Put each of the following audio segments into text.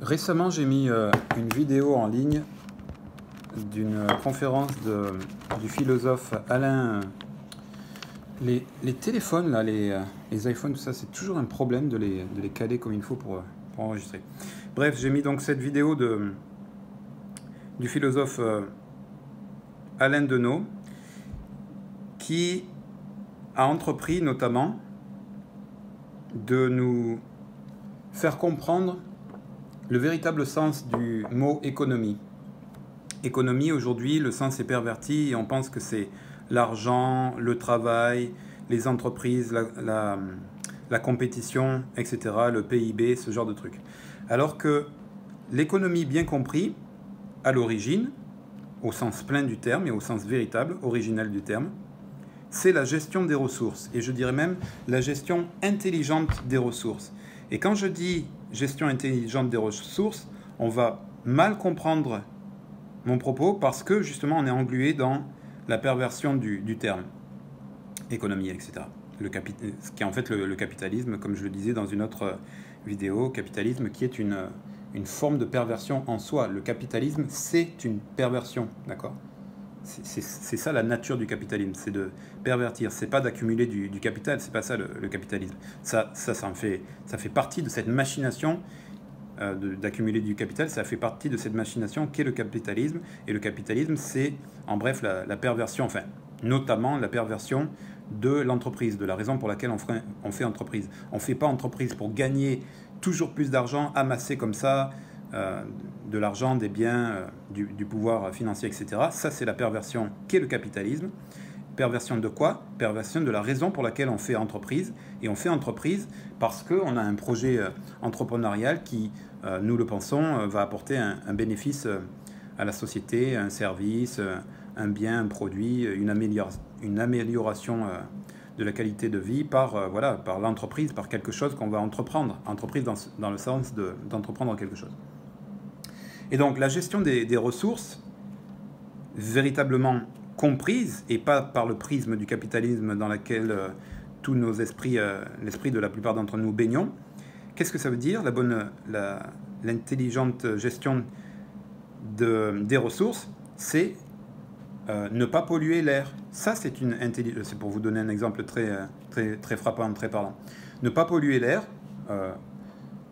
Récemment, j'ai mis une vidéo en ligne d'une conférence du philosophe Alain. Les téléphones, là, les iPhones, tout ça, c'est toujours un problème de les caler comme il faut pour enregistrer. Bref, j'ai mis donc cette vidéo du philosophe Alain Deneau, qui a entrepris notamment de nous faire comprendre le véritable sens du mot économie. Économie, aujourd'hui, le sens est perverti et on pense que c'est l'argent, le travail, les entreprises, la compétition, etc., le PIB, ce genre de trucs. Alors que l'économie, bien compris, à l'origine, au sens plein du terme et au sens véritable, original du terme, c'est la gestion des ressources, et je dirais même la gestion intelligente des ressources. Et quand je dis gestion intelligente des ressources, on va mal comprendre mon propos parce que justement on est englué dans la perversion du terme, économie, etc. Ce qui est en fait le capitalisme, comme je le disais dans une autre vidéo, capitalisme qui est une forme de perversion en soi. Le capitalisme, c'est une perversion, d'accord ? C'est ça la nature du capitalisme, c'est de pervertir, c'est pas d'accumuler du capital, c'est pas ça le capitalisme. Ça fait partie de cette machination d'accumuler du capital, ça fait partie de cette machination qu'est le capitalisme. Et le capitalisme, c'est en bref la perversion, enfin, notamment la perversion de l'entreprise, de la raison pour laquelle on fait entreprise. On ne fait pas entreprise pour gagner toujours plus d'argent, amasser comme ça, de l'argent, des biens, du pouvoir financier, etc. Ça, c'est la perversion qu'est le capitalisme. Perversion de quoi? Perversion de la raison pour laquelle on fait entreprise. Et on fait entreprise parce qu'on a un projet entrepreneurial qui, nous le pensons, va apporter un bénéfice à la société, un service, un bien, un produit, une amélioration de la qualité de vie par l'entreprise, par quelque chose qu'on va entreprendre. Entreprise dans le sens d'entreprendre quelque chose. Et donc la gestion des ressources, véritablement comprise, et pas par le prisme du capitalisme dans lequel tous nos esprits, l'esprit de la plupart d'entre nous baignons, qu'est-ce que ça veut dire l'intelligente gestion des ressources? C'est ne pas polluer l'air. Ça, c'est une intelligence. C'est pour vous donner un exemple très frappant, très parlant. Ne pas polluer l'air,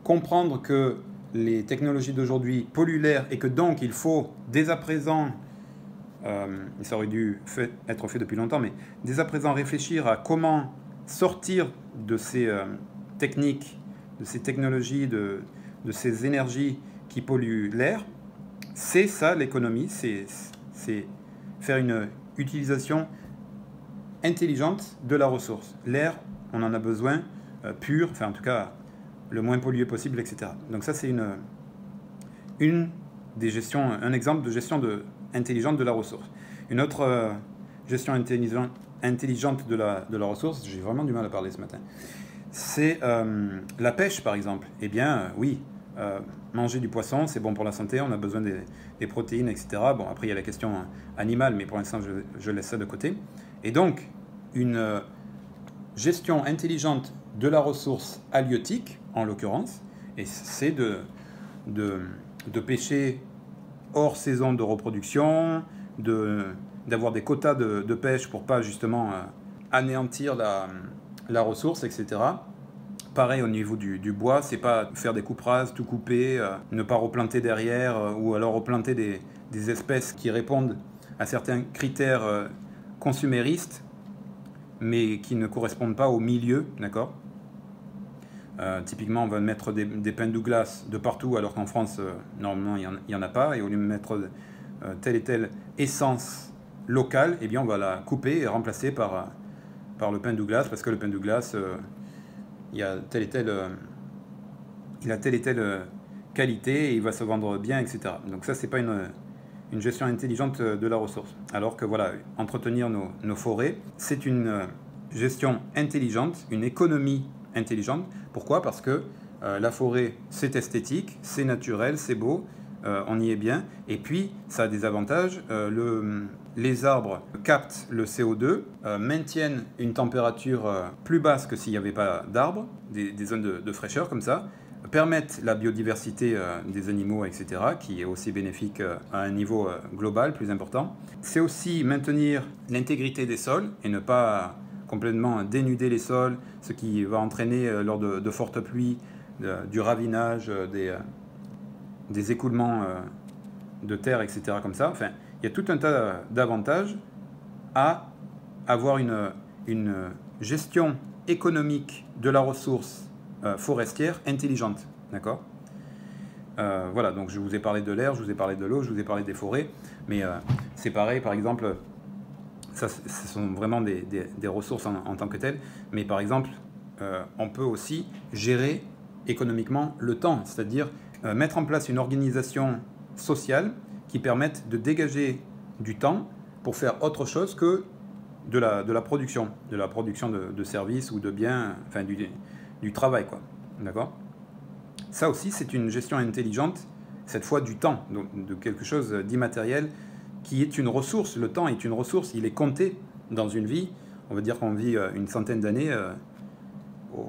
comprendre que les technologies d'aujourd'hui polluent l'air et que donc il faut dès à présent, ça aurait dû être fait depuis longtemps, mais dès à présent réfléchir à comment sortir de ces techniques, de ces technologies, de ces énergies qui polluent l'air. C'est ça l'économie, c'est faire une utilisation intelligente de la ressource. L'air, on en a besoin, pur, enfin en tout cas le moins pollué possible, etc. Donc ça, c'est un exemple de gestion intelligente de la ressource. Une autre gestion intelligente de la ressource, j'ai vraiment du mal à parler ce matin, c'est la pêche, par exemple. Eh bien, oui, manger du poisson, c'est bon pour la santé, on a besoin des protéines, etc. Bon, après, il y a la question animale, mais pour l'instant, je laisse ça de côté. Et donc, une gestion intelligente de la ressource halieutique, en l'occurrence, et c'est de pêcher hors saison de reproduction, d'avoir des quotas de pêche pour pas justement anéantir la ressource, etc. Pareil au niveau du bois, c'est pas faire des coupes rases, tout couper, ne pas replanter derrière, ou alors replanter des espèces qui répondent à certains critères consuméristes, mais qui ne correspondent pas au milieu, d'accord ? Typiquement, on va mettre des pins Douglas de partout, alors qu'en France, normalement, il n'y en a pas. Et au lieu de mettre telle et telle essence locale, eh bien, on va la couper et remplacer par le pin Douglas, parce que le pin Douglas, il a telle et telle qualité, et il va se vendre bien, etc. Donc ça, c'est pas une gestion intelligente de la ressource. Alors que, voilà, entretenir nos forêts, c'est une gestion intelligente, une économie intelligente. Pourquoi? Parce que la forêt, c'est esthétique, c'est naturel, c'est beau, on y est bien. Et puis, ça a des avantages. Les arbres captent le CO2, maintiennent une température plus basse que s'il n'y avait pas d'arbres, des zones de fraîcheur comme ça, permettent la biodiversité des animaux, etc., qui est aussi bénéfique à un niveau global plus important. C'est aussi maintenir l'intégrité des sols et ne pas complètement dénuder les sols, ce qui va entraîner lors de fortes pluies, du ravinage, des écoulements de terre, etc. Comme ça. Enfin, il y a tout un tas d'avantages à avoir une gestion économique de la ressource forestière intelligente. D'accord ? Voilà, donc je vous ai parlé de l'air, je vous ai parlé de l'eau, je vous ai parlé des forêts, mais c'est pareil, par exemple, ça, ce sont vraiment des ressources en tant que telles, mais par exemple, on peut aussi gérer économiquement le temps, c'est-à-dire mettre en place une organisation sociale qui permette de dégager du temps pour faire autre chose que de la production de services ou de biens, enfin du travail, quoi. D'accord ? Ça aussi, c'est une gestion intelligente, cette fois du temps, donc de quelque chose d'immatériel qui est une ressource. Le temps est une ressource, il est compté dans une vie. On va dire qu'on vit une centaine d'années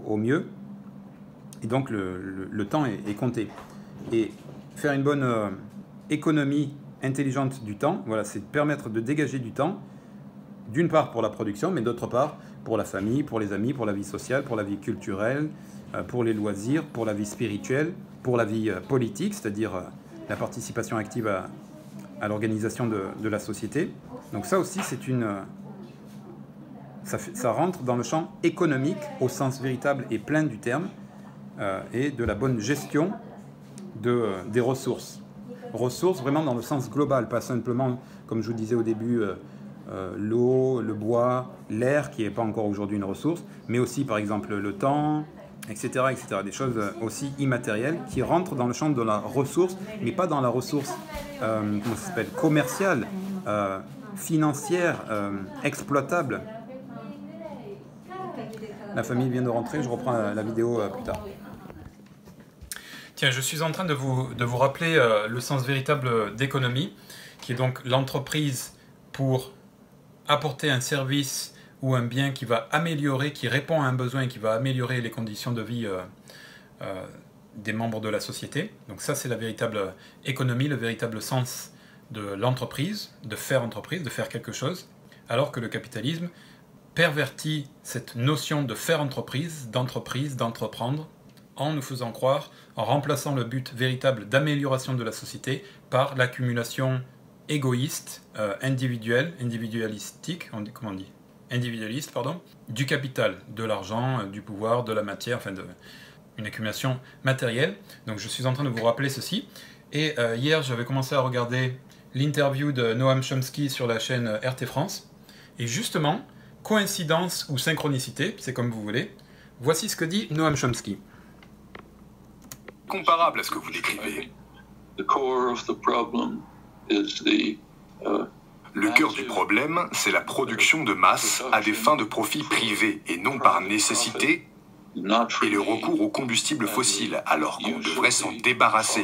au mieux. Et donc le temps est compté. Et faire une bonne économie intelligente du temps, voilà, c'est permettre de dégager du temps, d'une part pour la production, mais d'autre part pour la famille, pour les amis, pour la vie sociale, pour la vie culturelle, pour les loisirs, pour la vie spirituelle, pour la vie politique, c'est-à-dire la participation active à l'organisation de la société. Donc ça aussi, c'est ça rentre dans le champ économique au sens véritable et plein du terme, et de la bonne gestion des ressources. Ressources vraiment dans le sens global, pas simplement, comme je vous disais au début, l'eau, le bois, l'air, qui n'est pas encore aujourd'hui une ressource, mais aussi par exemple le temps, etc., etc. Des choses aussi immatérielles qui rentrent dans le champ de la ressource, mais pas dans la ressource commerciale, financière, exploitable. La famille vient de rentrer, je reprends la vidéo plus tard. Tiens, je suis en train de vous rappeler le sens véritable d'économie, qui est donc l'entreprise pour apporter un service ou un bien qui va améliorer, qui répond à un besoin et qui va améliorer les conditions de vie des membres de la société. Donc ça, c'est la véritable économie, le véritable sens de l'entreprise, de faire quelque chose, alors que le capitalisme pervertit cette notion de faire entreprise, d'entreprendre, en nous faisant croire, en remplaçant le but véritable d'amélioration de la société par l'accumulation égoïste, individualiste, pardon, du capital, de l'argent, du pouvoir, de la matière, enfin une accumulation matérielle. Donc je suis en train de vous rappeler ceci. Et hier, j'avais commencé à regarder l'interview de Noam Chomsky sur la chaîne RT France. Et justement, coïncidence ou synchronicité, c'est comme vous voulez, voici ce que dit Noam Chomsky. Comparable à ce que vous décrivez. The core of the problem. Le cœur du problème, c'est la production de masse à des fins de profit privé et non par nécessité, et le recours aux combustibles fossiles, alors qu'on devrait s'en débarrasser.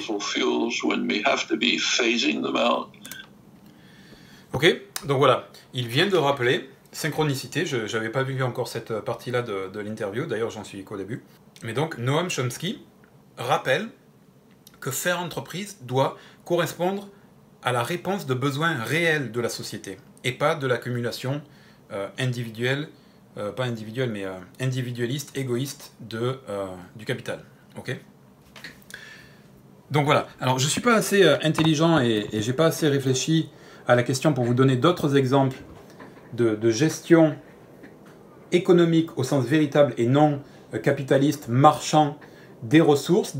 Ok, donc voilà, il vient de rappeler synchronicité, je n'avais pas vu encore cette partie-là de l'interview, d'ailleurs j'en suis qu'au début. Mais donc Noam Chomsky rappelle que faire entreprise doit correspondre à la réponse de besoins réels de la société, et pas de l'accumulation individualiste, égoïste du capital. Okay, donc voilà. Alors, je ne suis pas assez intelligent et je n'ai pas assez réfléchi à la question pour vous donner d'autres exemples de gestion économique au sens véritable et non capitaliste, marchand, des ressources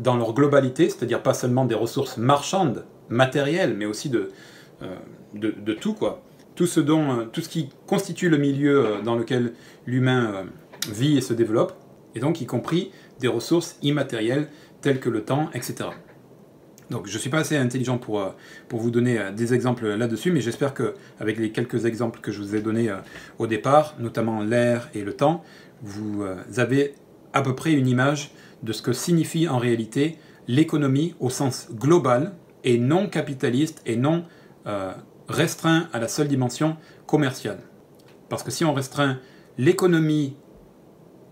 dans leur globalité, c'est-à-dire pas seulement des ressources marchandes, matériel, mais aussi de tout, quoi. Tout ce qui constitue le milieu dans lequel l'humain vit et se développe, et donc y compris des ressources immatérielles telles que le temps, etc. Donc je ne suis pas assez intelligent pour vous donner des exemples là-dessus, mais j'espère qu'avec les quelques exemples que je vous ai donnés au départ, notamment l'air et le temps, vous avez à peu près une image de ce que signifie en réalité l'économie au sens global, et non capitaliste, et non restreint à la seule dimension commerciale. Parce que si on restreint l'économie,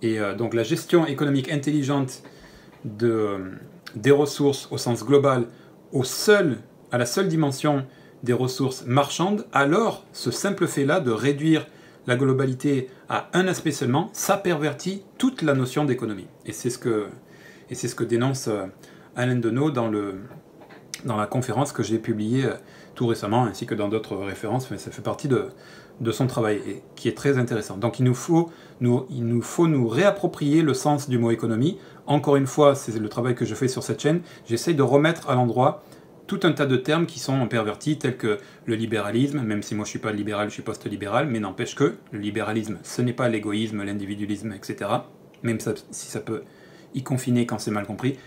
et donc la gestion économique intelligente des ressources au sens global à la seule dimension des ressources marchandes, alors ce simple fait-là de réduire la globalité à un aspect seulement, ça pervertit toute la notion d'économie. Et c'est ce que dénonce Alain Deneau dans la conférence que j'ai publiée tout récemment, ainsi que dans d'autres références, mais ça fait partie de son travail, et qui est très intéressant. Donc il nous faut nous réapproprier le sens du mot économie. Encore une fois, c'est le travail que je fais sur cette chaîne, j'essaye de remettre à l'endroit tout un tas de termes qui sont pervertis, tels que le libéralisme, même si moi je ne suis pas libéral, je suis post-libéral, mais n'empêche que le libéralisme, ce n'est pas l'égoïsme, l'individualisme, etc., même si ça peut y confiner quand c'est mal compris.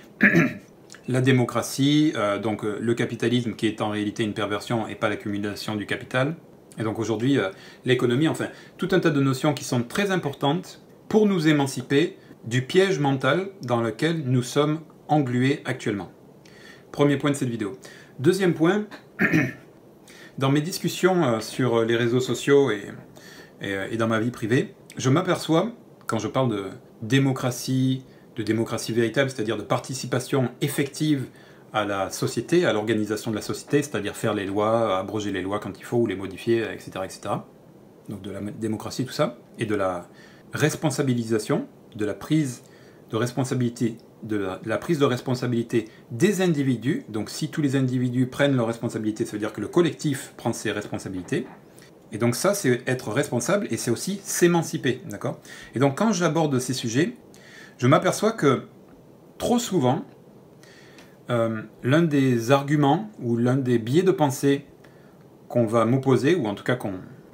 La démocratie, donc le capitalisme qui est en réalité une perversion et pas l'accumulation du capital. Et donc aujourd'hui, l'économie, enfin, tout un tas de notions qui sont très importantes pour nous émanciper du piège mental dans lequel nous sommes englués actuellement. Premier point de cette vidéo. Deuxième point, dans mes discussions sur les réseaux sociaux et dans ma vie privée, je m'aperçois, quand je parle de démocratie véritable, c'est-à-dire de participation effective à la société, à l'organisation de la société, c'est-à-dire faire les lois, abroger les lois quand il faut, ou les modifier, etc., etc. Donc de la démocratie, tout ça, et de la responsabilisation, de la prise de responsabilité, de la prise de responsabilité des individus. Donc si tous les individus prennent leurs responsabilités, ça veut dire que le collectif prend ses responsabilités. Et donc ça, c'est être responsable, et c'est aussi s'émanciper, d'accord? Et donc quand j'aborde ces sujets, je m'aperçois que, trop souvent, l'un des arguments ou l'un des biais de pensée qu'on va m'opposer, ou en tout cas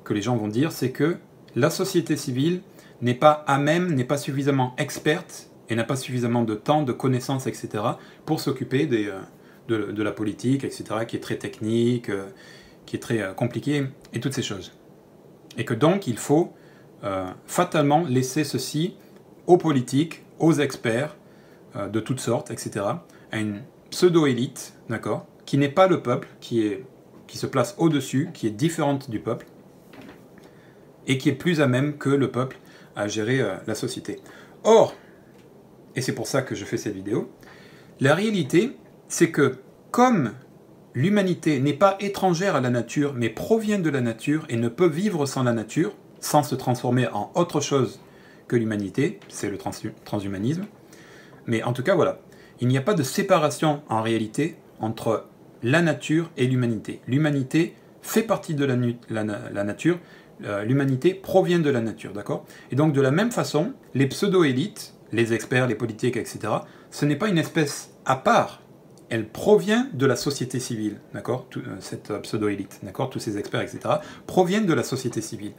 que les gens vont dire, c'est que la société civile n'est pas à même, n'est pas suffisamment experte et n'a pas suffisamment de temps, de connaissances, etc., pour s'occuper de la politique, etc., qui est très technique, qui est très compliquée, et toutes ces choses. Et que donc, il faut fatalement laisser ceci aux politiques, aux experts de toutes sortes, etc., à une pseudo-élite, d'accord, qui n'est pas le peuple, qui se place au-dessus, qui est différente du peuple, et qui est plus à même que le peuple à gérer la société. Or, et c'est pour ça que je fais cette vidéo, la réalité, c'est que comme l'humanité n'est pas étrangère à la nature, mais provient de la nature et ne peut vivre sans la nature, sans se transformer en autre chose que l'humanité, c'est le transhumanisme, mais en tout cas, voilà. Il n'y a pas de séparation, en réalité, entre la nature et l'humanité. L'humanité fait partie de la nature, l'humanité provient de la nature, d'accord? Et donc, de la même façon, les pseudo-élites, les experts, les politiques, etc., ce n'est pas une espèce à part. Elle provient de la société civile, d'accord? Cette pseudo-élite, d'accord? Tous ces experts, etc., proviennent de la société civile.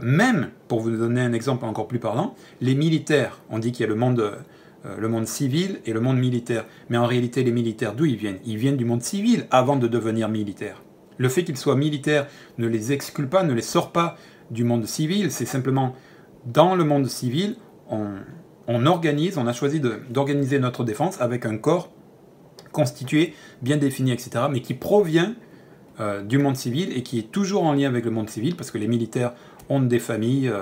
Même, pour vous donner un exemple encore plus parlant, les militaires, on dit qu'il y a le monde civil et le monde militaire. Mais en réalité, les militaires, d'où ils viennent? Ils viennent du monde civil avant de devenir militaires. Le fait qu'ils soient militaires ne les exclut pas, ne les sort pas du monde civil. C'est simplement, dans le monde civil, on a choisi d'organiser notre défense avec un corps constitué, bien défini, etc., mais qui provient du monde civil et qui est toujours en lien avec le monde civil, parce que les militaires ont des familles,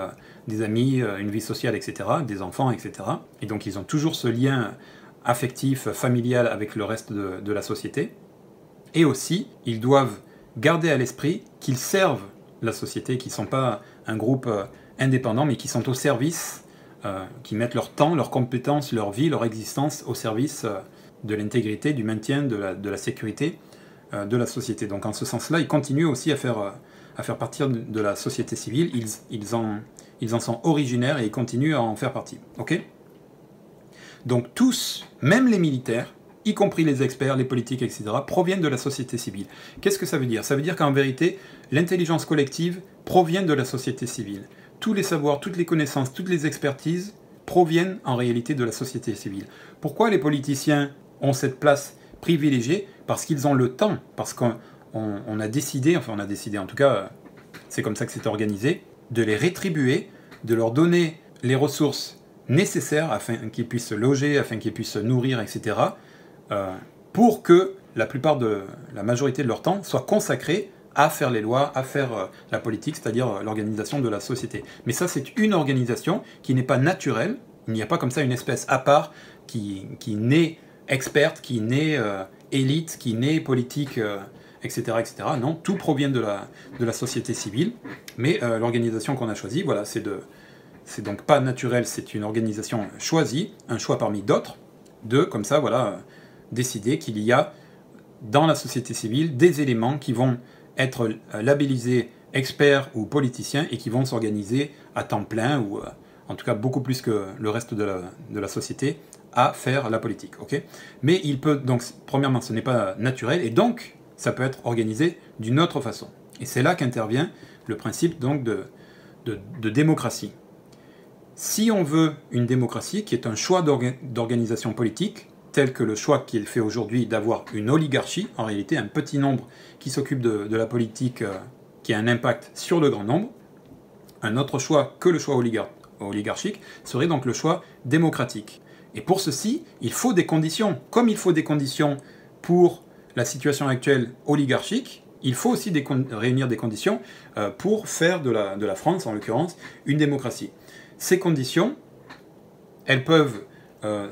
des amis, une vie sociale, etc., des enfants, etc. Et donc ils ont toujours ce lien affectif, familial avec le reste de la société. Et aussi, ils doivent garder à l'esprit qu'ils servent la société, qu'ils ne sont pas un groupe indépendant, mais qui sont au service, qui mettent leur temps, leurs compétences, leur vie, leur existence au service de l'intégrité, du maintien, de la sécurité de la société. Donc en ce sens-là, ils continuent aussi à faire partie de la société civile. Ils en sont originaires et ils continuent à en faire partie. Okay? Donc tous, même les militaires, y compris les experts, les politiques, etc., proviennent de la société civile. Qu'est-ce que ça veut dire? Ça veut dire qu'en vérité, l'intelligence collective provient de la société civile. Tous les savoirs, toutes les connaissances, toutes les expertises proviennent en réalité de la société civile. Pourquoi les politiciens ont cette place privilégiée? Parce qu'ils ont le temps, parce qu'on a décidé, enfin on a décidé, en tout cas, c'est comme ça que c'est organisé, de les rétribuer, de leur donner les ressources nécessaires afin qu'ils puissent se loger, afin qu'ils puissent se nourrir, etc., pour que la majorité de leur temps soit consacrée à faire les lois, à faire la politique, c'est-à-dire l'organisation de la société. Mais ça, c'est une organisation qui n'est pas naturelle, Il n'y a pas comme ça une espèce à part qui naît experte, qui naît élite, qui naît politique, etc., etc. Non, tout provient de la société civile, mais l'organisation qu'on a choisie, voilà, c'est donc pas naturel, c'est une organisation choisie, un choix parmi d'autres, de, comme ça, voilà, décider qu'il y a dans la société civile des éléments qui vont être labellisés experts ou politiciens et qui vont s'organiser à temps plein, ou en tout cas beaucoup plus que le reste de la société, à faire la politique. Okay, mais il peut, donc, premièrement, ce n'est pas naturel, et donc ça peut être organisé d'une autre façon. Et c'est là qu'intervient le principe donc de démocratie. Si on veut une démocratie qui est un choix d'organisation politique, tel que le choix qui est fait aujourd'hui d'avoir une oligarchie, en réalité un petit nombre qui s'occupe de la politique, qui a un impact sur le grand nombre, un autre choix que le choix oligarchique serait donc le choix démocratique. Et pour ceci, il faut des conditions. Comme il faut des conditions pour la situation actuelle oligarchique, il faut aussi réunir des conditions pour faire de la France, en l'occurrence, une démocratie. Ces conditions, elles peuvent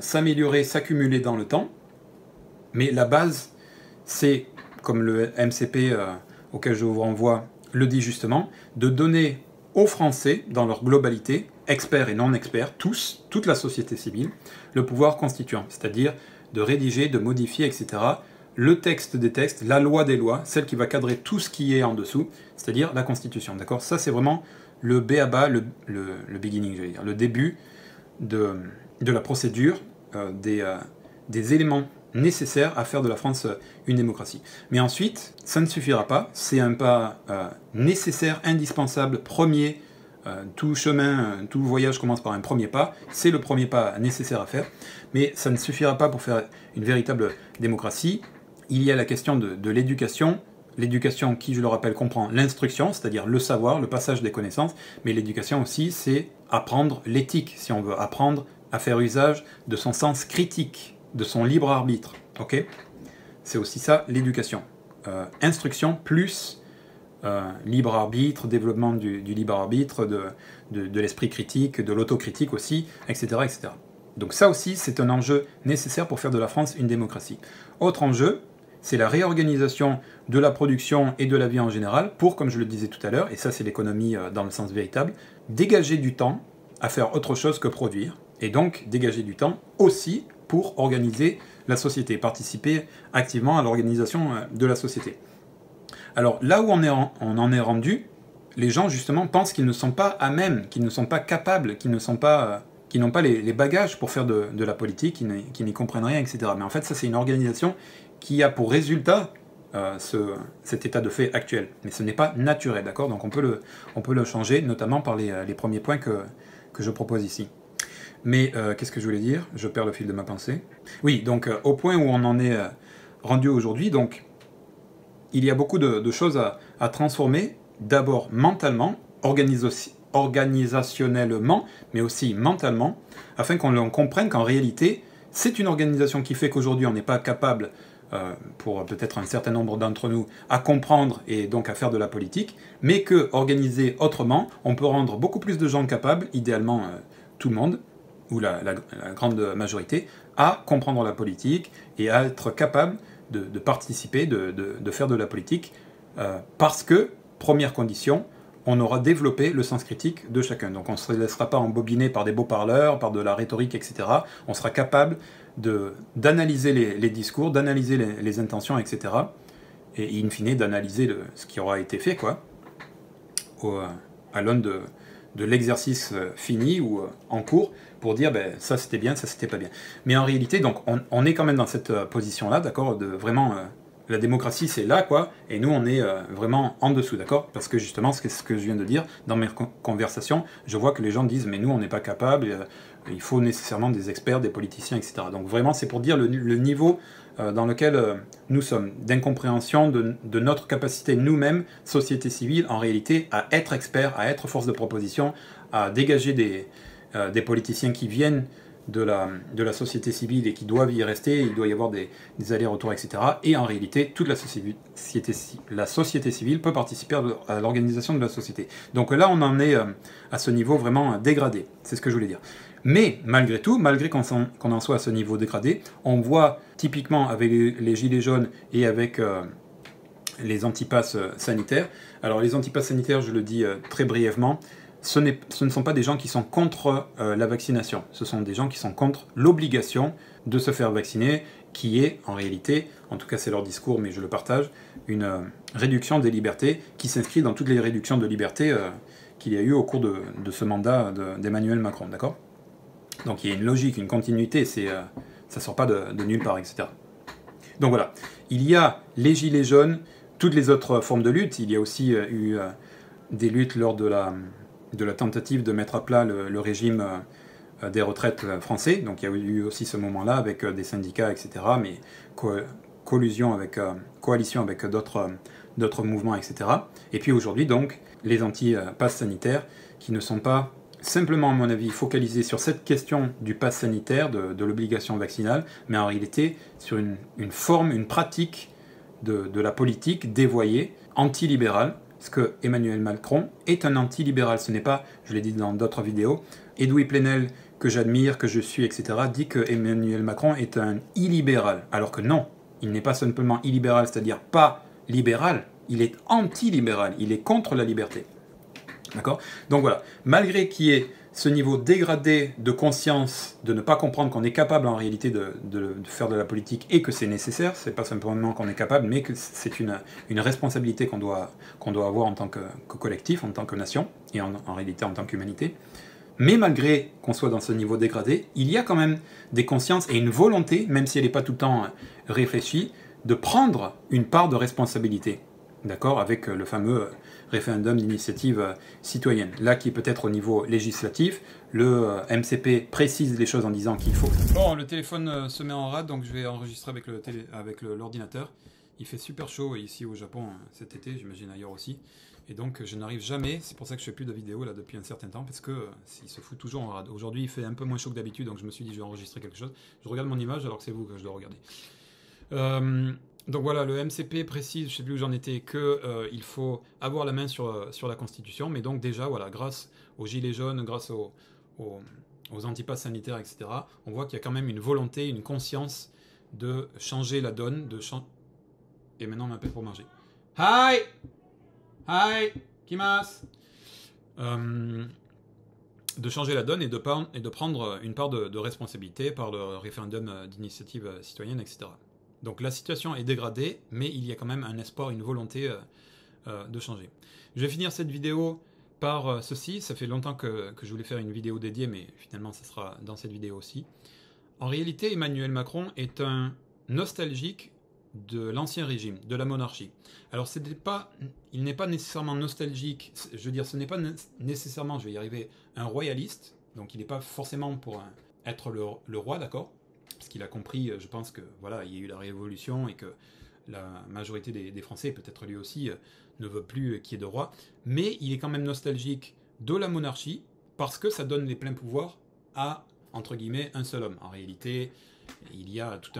s'améliorer, s'accumuler dans le temps, mais la base, c'est, comme le MCP auquel je vous renvoie le dit justement, de donner aux Français, dans leur globalité, experts et non-experts, tous, toute la société civile, le pouvoir constituant, c'est-à-dire de rédiger, de modifier, etc., le texte des textes, la loi des lois, celle qui va cadrer tout ce qui est en dessous, c'est-à-dire la Constitution, d'accord? Ça, c'est vraiment le b.a.-ba, le beginning, je veux dire, le début de la procédure, des éléments nécessaires à faire de la France une démocratie. Mais ensuite, ça ne suffira pas, c'est un pas nécessaire, indispensable, premier. Tout chemin, tout voyage commence par un premier pas, c'est le premier pas nécessaire à faire, mais ça ne suffira pas pour faire une véritable démocratie. Il y a la question de l'éducation, l'éducation qui, je le rappelle, comprend l'instruction, c'est-à-dire le savoir, le passage des connaissances, mais l'éducation aussi, c'est apprendre l'éthique, si on veut apprendre à faire usage de son sens critique, de son libre arbitre, ok? C'est aussi ça, l'éducation. Instruction plus... libre arbitre, développement du libre arbitre, de l'esprit critique, de l'autocritique aussi, etc., etc. Donc ça aussi, c'est un enjeu nécessaire pour faire de la France une démocratie. Autre enjeu, c'est la réorganisation de la production et de la vie en général pour, comme je le disais tout à l'heure, et ça c'est l'économie dans le sens véritable, dégager du temps à faire autre chose que produire, et donc dégager du temps aussi pour organiser la société, participer activement à l'organisation de la société. Alors là où on en est rendu, les gens justement pensent qu'ils ne sont pas à même, qu'ils ne sont pas capables, qu'ils n'ont pas les bagages pour faire de la politique, qu'ils n'y comprennent rien, etc. Mais en fait, ça c'est une organisation qui a pour résultat cet état de fait actuel. Mais ce n'est pas naturel, d'accord? Donc on peut le changer, notamment par les premiers points que je propose ici. Mais qu'est-ce que je voulais dire? Je perds le fil de ma pensée. Oui, donc au point où on en est rendu aujourd'hui, donc... il y a beaucoup de choses à transformer, d'abord mentalement, organisationnellement, mais aussi mentalement, afin qu'on comprenne qu'en réalité, c'est une organisation qui fait qu'aujourd'hui, on n'est pas capable, pour peut-être un certain nombre d'entre nous, à comprendre et donc à faire de la politique, mais que, organisé autrement, on peut rendre beaucoup plus de gens capables, idéalement tout le monde, ou la grande majorité, à comprendre la politique et à être capable de participer, de faire de la politique, parce que, première condition, on aura développé le sens critique de chacun. Donc on ne se laissera pas embobiner par des beaux parleurs, par de la rhétorique, etc. On sera capable d'analyser les discours, d'analyser les intentions, etc. Et in fine, d'analyser ce qui aura été fait, quoi, à l'aune de l'exercice fini ou en cours, pour dire ben, ça c'était bien, ça c'était pas bien. Mais en réalité, donc, on est quand même dans cette position-là, d'accord, de vraiment, la démocratie c'est là, quoi, et nous on est vraiment en dessous, d'accord, parce que justement, c'est ce que je viens de dire, dans mes conversations, je vois que les gens disent, mais nous on n'est pas capable, il faut nécessairement des experts, des politiciens, etc. Donc vraiment, c'est pour dire le niveau dans lequel nous sommes, d'incompréhension de notre capacité nous-mêmes, société civile, en réalité, à être experts, à être force de proposition, à dégager des politiciens qui viennent de la société civile et qui doivent y rester, il doit y avoir des allers-retours, etc. Et en réalité, toute la société civile peut participer à l'organisation de la société. Donc là, on en est à ce niveau vraiment dégradé. C'est ce que je voulais dire. Mais malgré tout, malgré qu'on en soit à ce niveau dégradé, on voit typiquement avec les gilets jaunes et avec les antipasses sanitaires. Alors les antipasses sanitaires, je le dis très brièvement, ce ne sont pas des gens qui sont contre la vaccination, ce sont des gens qui sont contre l'obligation de se faire vacciner, qui est en réalité, en tout cas c'est leur discours mais je le partage, une réduction des libertés qui s'inscrit dans toutes les réductions de liberté qu'il y a eu au cours de ce mandat d'Emmanuel Macron, d'accord? Donc il y a une logique, une continuité, ça sort pas de nulle part, etc. Donc voilà, il y a les gilets jaunes, toutes les autres formes de lutte, il y a aussi eu des luttes lors de la tentative de mettre à plat le régime des retraites français, donc il y a eu aussi ce moment-là avec des syndicats, etc., mais coalition avec d'autres mouvements, etc. Et puis aujourd'hui, donc, les anti-passes sanitaires, qui ne sont pas simplement, à mon avis, focalisés sur cette question du pass sanitaire, de l'obligation vaccinale, mais en réalité sur une forme, une pratique de la politique dévoyée, anti-libérale, parce que Emmanuel Macron est un anti-libéral, ce n'est pas, je l'ai dit dans d'autres vidéos, Edoui Plenel, que j'admire, que je suis, etc., dit que Emmanuel Macron est un illibéral, alors que non, il n'est pas simplement illibéral, c'est-à-dire pas libéral, il est anti-libéral, il est contre la liberté. D'accord? Donc voilà, malgré qu'il y ait ce niveau dégradé de conscience, de ne pas comprendre qu'on est capable en réalité de faire de la politique et que c'est nécessaire, c'est pas simplement qu'on est capable, mais que c'est une responsabilité qu'on doit avoir en tant que collectif, en tant que nation, et en réalité en tant qu'humanité. Mais malgré qu'on soit dans ce niveau dégradé, il y a quand même des consciences et une volonté, même si elle n'est pas tout le temps réfléchie, de prendre une part de responsabilité. D'accord, avec le fameux référendum d'initiative citoyenne. Là, qui est peut-être au niveau législatif, le MCP précise les choses en disant qu'il faut... Bon, le téléphone se met en rade, donc je vais enregistrer avec l'ordinateur. Il fait super chaud ici au Japon cet été, j'imagine ailleurs aussi. Et donc, je n'arrive jamais, c'est pour ça que je ne fais plus de vidéos là depuis un certain temps, parce que il se fout toujours en rade. Aujourd'hui, il fait un peu moins chaud que d'habitude, donc je me suis dit, je vais enregistrer quelque chose. Je regarde mon image alors que c'est vous que je dois regarder. Donc voilà, le MCP précise, je ne sais plus où j'en étais, qu'il faut avoir la main sur la Constitution, mais donc déjà, voilà, grâce aux gilets jaunes, grâce aux antipasses sanitaires, etc., on voit qu'il y a quand même une volonté, une conscience de changer la donne, Et maintenant, on m'appelle pour manger. Hi! Hi! Kimas! De changer la donne et de prendre une part de responsabilité par le référendum d'initiative citoyenne, etc. Donc la situation est dégradée, mais il y a quand même un espoir, une volonté de changer. Je vais finir cette vidéo par ceci. Ça fait longtemps que je voulais faire une vidéo dédiée, mais finalement ça sera dans cette vidéo aussi. En réalité, Emmanuel Macron est un nostalgique de l'ancien régime, de la monarchie. Alors il n'est pas nécessairement nostalgique, je veux dire, ce n'est pas nécessairement, je vais y arriver, un royaliste, donc il n'est pas forcément pour être le roi, d'accord ? Parce qu'il a compris, je pense que voilà, il y a eu la révolution et que la majorité des Français, peut-être lui aussi, ne veut plus qu'il y ait de roi. Mais il est quand même nostalgique de la monarchie parce que ça donne les pleins pouvoirs à, entre guillemets, un seul homme. En réalité, il y a toute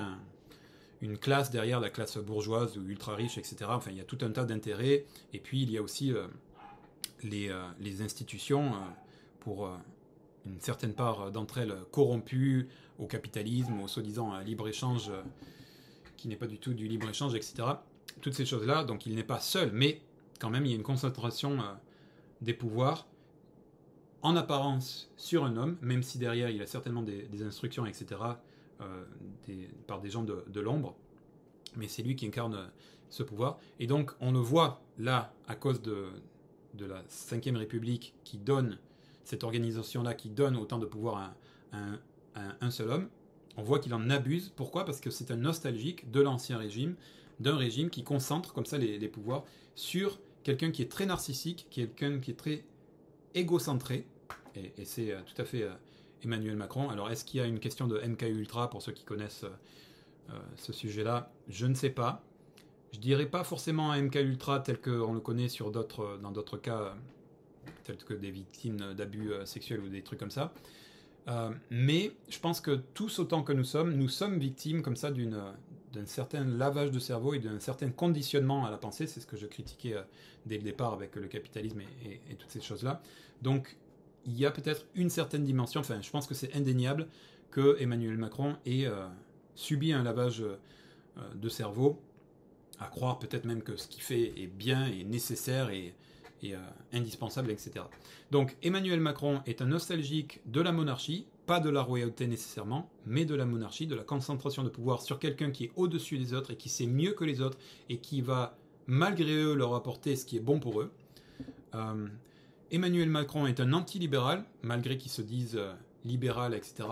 une classe derrière, la classe bourgeoise ou ultra riche, etc. Enfin, il y a tout un tas d'intérêts. Et puis, il y a aussi les institutions pour... une certaine part d'entre elles corrompues au capitalisme, au soi-disant libre-échange, qui n'est pas du tout du libre-échange, etc. Toutes ces choses-là, donc il n'est pas seul, mais quand même il y a une concentration des pouvoirs en apparence sur un homme, même si derrière il a certainement des instructions, etc., par des gens de l'ombre, mais c'est lui qui incarne ce pouvoir. Et donc on le voit là, à cause de la 5e République qui donne... cette organisation-là qui donne autant de pouvoir à un seul homme, on voit qu'il en abuse. Pourquoi? Parce que c'est un nostalgique de l'ancien régime, d'un régime qui concentre comme ça les pouvoirs sur quelqu'un qui est très narcissique, quelqu'un qui est très égocentré, et c'est tout à fait Emmanuel Macron. Alors est-ce qu'il y a une question de MK Ultra pour ceux qui connaissent ce sujet-là? Je ne sais pas. Je dirais pas forcément MK Ultra tel qu'on le connaît dans d'autres cas... telles que des victimes d'abus sexuels ou des trucs comme ça. Mais je pense que tous autant que nous sommes victimes comme ça d'un certain lavage de cerveau et d'un certain conditionnement à la pensée. C'est ce que je critiquais dès le départ avec le capitalisme et toutes ces choses-là. Donc il y a peut-être une certaine dimension, enfin je pense que c'est indéniable que Emmanuel Macron ait subi un lavage de cerveau, à croire peut-être même que ce qu'il fait est bien, est nécessaire et indispensable, etc. Donc Emmanuel Macron est un nostalgique de la monarchie, pas de la royauté nécessairement, mais de la monarchie, de la concentration de pouvoir sur quelqu'un qui est au-dessus des autres et qui sait mieux que les autres et qui va, malgré eux, leur apporter ce qui est bon pour eux. Emmanuel Macron est un anti-libéral, malgré qu'ils se disent libéral, etc.,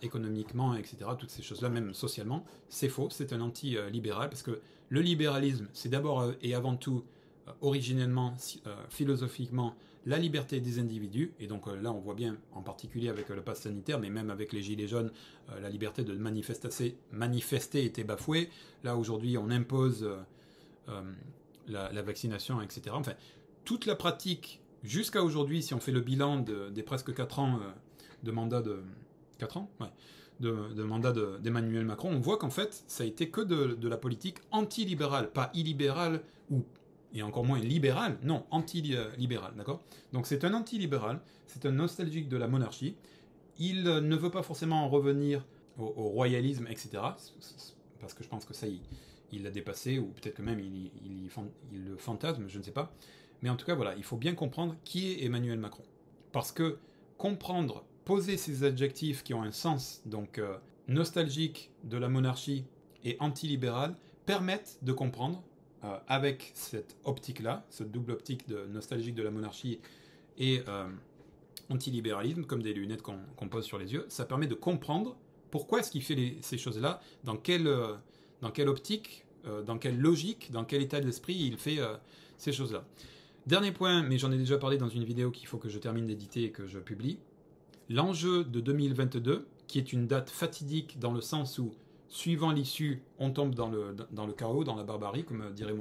économiquement, etc., toutes ces choses-là, même socialement. C'est faux, c'est un anti-libéral, parce que le libéralisme, c'est d'abord et avant tout, originellement, philosophiquement, la liberté des individus, et donc là on voit bien, en particulier avec le pass sanitaire, mais même avec les gilets jaunes, la liberté de manifester était bafouée. Là aujourd'hui on impose la vaccination, etc. Enfin, toute la pratique jusqu'à aujourd'hui, si on fait le bilan des presque 4 ans de mandat de 4 ans, ouais, de mandat d'Emmanuel Macron, on voit qu'en fait ça a été que de la politique anti-libérale, pas illibérale ou et encore moins libéral, non, anti-libéral, d'accord? Donc c'est un anti-libéral, c'est un nostalgique de la monarchie, il ne veut pas forcément en revenir au royalisme, etc., parce que je pense que ça, il l'a dépassé, ou peut-être que même il le fantasme, je ne sais pas, mais en tout cas, voilà, il faut bien comprendre qui est Emmanuel Macron, parce que comprendre, poser ces adjectifs qui ont un sens, donc nostalgique de la monarchie et anti-libéral, permettent de comprendre avec cette optique-là, cette double optique de nostalgique de la monarchie et antilibéralisme, comme des lunettes qu'on pose sur les yeux, ça permet de comprendre pourquoi est-ce qu'il fait ces choses-là, dans quelle optique, dans quelle logique, dans quel état d'esprit il fait ces choses-là. Dernier point, mais j'en ai déjà parlé dans une vidéo qu'il faut que je termine d'éditer et que je publie, l'enjeu de 2022, qui est une date fatidique dans le sens où suivant l'issue, on tombe dans le chaos, dans la barbarie, comme dirait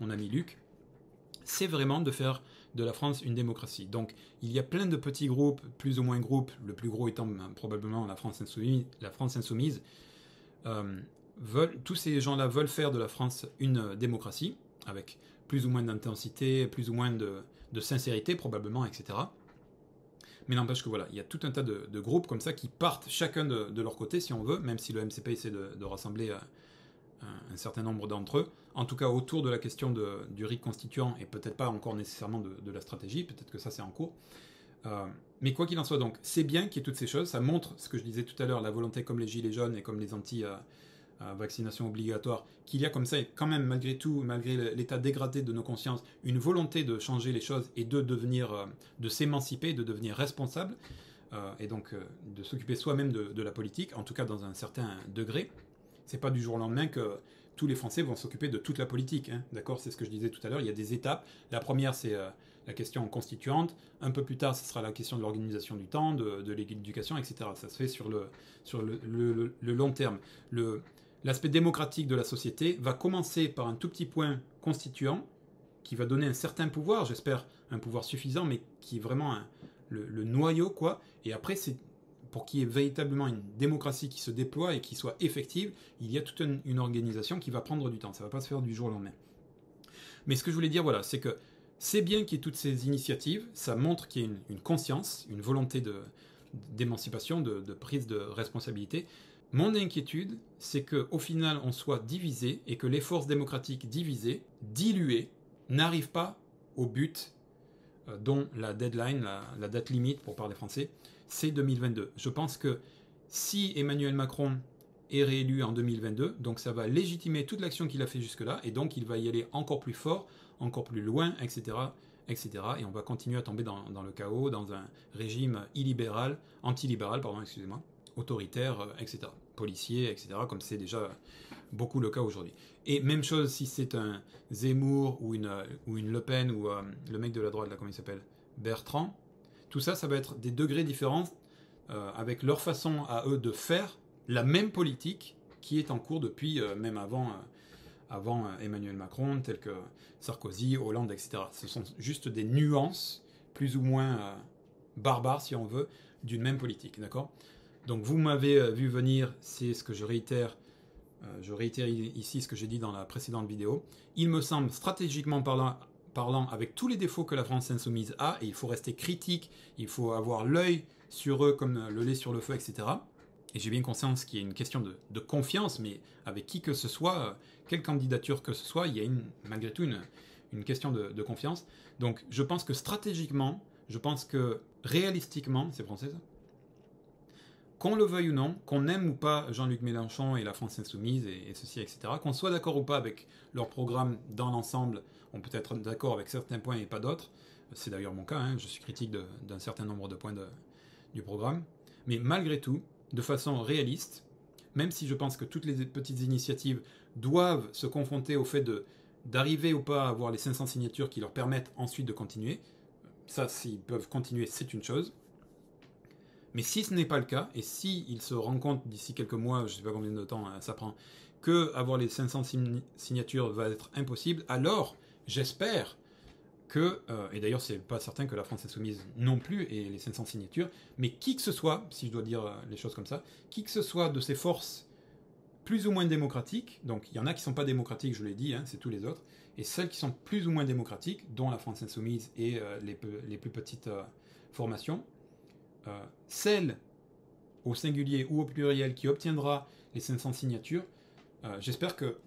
mon ami Luc, c'est vraiment de faire de la France une démocratie. Donc il y a plein de petits groupes, plus ou moins groupes, le plus gros étant probablement la France Insoumise, tous ces gens-là veulent faire de la France une démocratie, avec plus ou moins d'intensité, plus ou moins de sincérité probablement, etc. Mais n'empêche que voilà, il y a tout un tas de groupes comme ça qui partent chacun de leur côté, si on veut, même si le MCP essaie de rassembler un certain nombre d'entre eux, en tout cas autour de la question du RIC constituant, et peut-être pas encore nécessairement de la stratégie, peut-être que ça c'est en cours. Mais quoi qu'il en soit, donc, c'est bien qu'il y ait toutes ces choses, ça montre, ce que je disais tout à l'heure, la volonté comme les gilets jaunes et comme les anti-vaccinations obligatoires, qu'il y a comme ça, et quand même, malgré tout, malgré l'état dégradé de nos consciences, une volonté de changer les choses et de s'émanciper, de devenir responsable, et donc de s'occuper soi-même de la politique, en tout cas dans un certain degré. C'est pas du jour au lendemain que tous les Français vont s'occuper de toute la politique, hein, d'accord? C'est ce que je disais tout à l'heure, il y a des étapes. La première, c'est la question constituante. Un peu plus tard, ce sera la question de l'organisation du temps, de l'éducation, etc. Ça se fait sur le long terme. L'aspect démocratique de la société va commencer par un tout petit point constituant qui va donner un certain pouvoir, j'espère un pouvoir suffisant, mais qui est vraiment le noyau, quoi. Et après, c'est pour qu'il y ait véritablement une démocratie qui se déploie et qui soit effective, il y a toute une organisation qui va prendre du temps. Ça ne va pas se faire du jour au lendemain. Mais ce que je voulais dire, voilà, c'est que c'est bien qu'il y ait toutes ces initiatives, ça montre qu'il y a une conscience, une volonté d'émancipation, de prise de responsabilité. Mon inquiétude, c'est qu'au final, on soit divisé et que les forces démocratiques divisées, diluées, n'arrivent pas au but dont la deadline, la date limite, pour parler français, c'est 2022. Je pense que si Emmanuel Macron est réélu en 2022, donc ça va légitimer toute l'action qu'il a fait jusque-là, et donc il va y aller encore plus fort, encore plus loin, etc., etc. Et on va continuer à tomber dans le chaos, dans un régime illibéral, antilibéral, pardon, excusez-moi, autoritaire, etc., policier, etc., comme c'est déjà beaucoup le cas aujourd'hui. Et même chose si c'est un Zemmour ou une Le Pen ou le mec de la droite, là, comment il s'appelle, Bertrand, tout ça, ça va être des degrés différents avec leur façon à eux de faire la même politique qui est en cours depuis, même avant Emmanuel Macron, tel que Sarkozy, Hollande, etc. Ce sont juste des nuances, plus ou moins barbares, si on veut, d'une même politique, d'accord ? Donc vous m'avez vu venir, c'est ce que je réitère. Je réitère ici ce que j'ai dit dans la précédente vidéo. Il me semble, stratégiquement parlant, parlant avec tous les défauts que la France insoumise a, et il faut rester critique, il faut avoir l'œil sur eux comme le lait sur le feu, etc. Et j'ai bien conscience qu'il y a une question de confiance, mais avec qui que ce soit, quelle candidature que ce soit, il y a malgré tout une question de confiance. Donc je pense que stratégiquement, je pense que réalistiquement, c'est français ça, qu'on le veuille ou non, qu'on aime ou pas Jean-Luc Mélenchon et la France Insoumise et ceci, etc., qu'on soit d'accord ou pas avec leur programme dans l'ensemble, on peut être d'accord avec certains points et pas d'autres, c'est d'ailleurs mon cas, hein, je suis critique d'un certain nombre de points du programme, mais malgré tout, de façon réaliste, même si je pense que toutes les petites initiatives doivent se confronter au fait d'arriver ou pas à avoir les 500 signatures qui leur permettent ensuite de continuer, ça, s'ils peuvent continuer, c'est une chose. Mais si ce n'est pas le cas, et s'ils se rendent compte d'ici quelques mois, je ne sais pas combien de temps ça prend, qu'avoir les 500 signatures va être impossible, alors j'espère que, et d'ailleurs c'est pas certain que la France Insoumise non plus et les 500 signatures, mais qui que ce soit, si je dois dire les choses comme ça, qui que ce soit de ces forces plus ou moins démocratiques, donc il y en a qui ne sont pas démocratiques, je l'ai dit, hein, c'est tous les autres, et celles qui sont plus ou moins démocratiques, dont la France Insoumise et les plus petites formations, celle au singulier ou au pluriel qui obtiendra les 500 signatures, j'espère que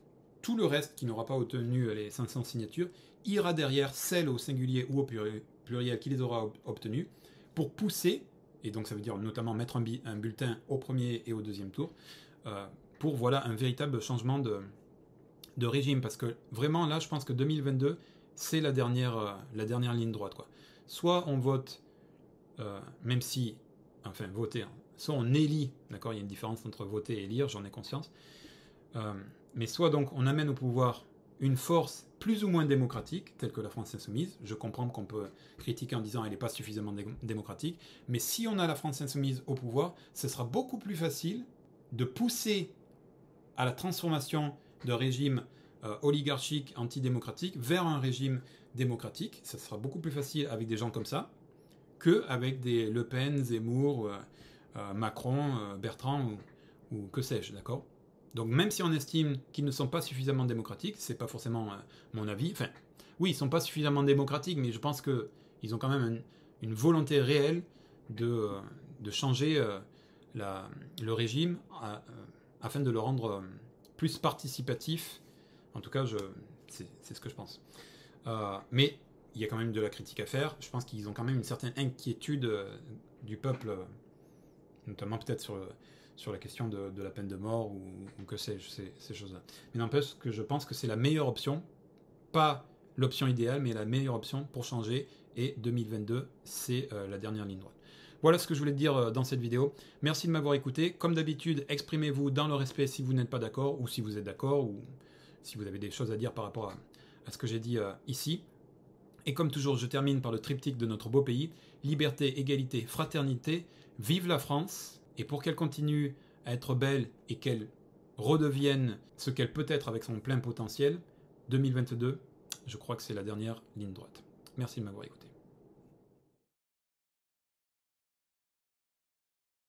tout le reste qui n'aura pas obtenu les 500 signatures ira derrière celle au singulier ou au pluriel qui les aura obtenues pour pousser, et donc ça veut dire notamment mettre un bulletin au premier et au deuxième tour, pour voilà, un véritable changement de régime. Parce que vraiment là, je pense que 2022, c'est la dernière ligne droite, quoi. Soit on vote... même si, enfin voter, hein, soit on élit, d'accord, il y a une différence entre voter et élire, j'en ai conscience, mais soit donc on amène au pouvoir une force plus ou moins démocratique, telle que la France Insoumise, je comprends qu'on peut critiquer en disant elle n'est pas suffisamment démocratique, mais si on a la France Insoumise au pouvoir, ce sera beaucoup plus facile de pousser à la transformation de régime oligarchique, antidémocratique, vers un régime démocratique, ça sera beaucoup plus facile avec des gens comme ça, qu'avec des Le Pen, Zemmour, Macron, Bertrand ou que sais-je, d'accord? Donc même si on estime qu'ils ne sont pas suffisamment démocratiques, c'est pas forcément mon avis, enfin, oui, ils sont pas suffisamment démocratiques, mais je pense qu'ils ont quand même une volonté réelle de changer le régime afin de le rendre plus participatif. En tout cas, c'est ce que je pense. Mais... il y a quand même de la critique à faire. Je pense qu'ils ont quand même une certaine inquiétude du peuple, notamment peut-être sur la question de la peine de mort ou que sais-je, ces choses-là. Mais n'empêche que je pense que c'est la meilleure option, pas l'option idéale, mais la meilleure option pour changer. Et 2022, c'est la dernière ligne droite. Voilà ce que je voulais te dire dans cette vidéo. Merci de m'avoir écouté. Comme d'habitude, exprimez-vous dans le respect si vous n'êtes pas d'accord, ou si vous êtes d'accord, ou si vous avez des choses à dire par rapport à ce que j'ai dit ici. Et comme toujours, je termine par le triptyque de notre beau pays. Liberté, égalité, fraternité, vive la France. Et pour qu'elle continue à être belle et qu'elle redevienne ce qu'elle peut être avec son plein potentiel, 2022, je crois que c'est la dernière ligne droite. Merci de m'avoir écouté.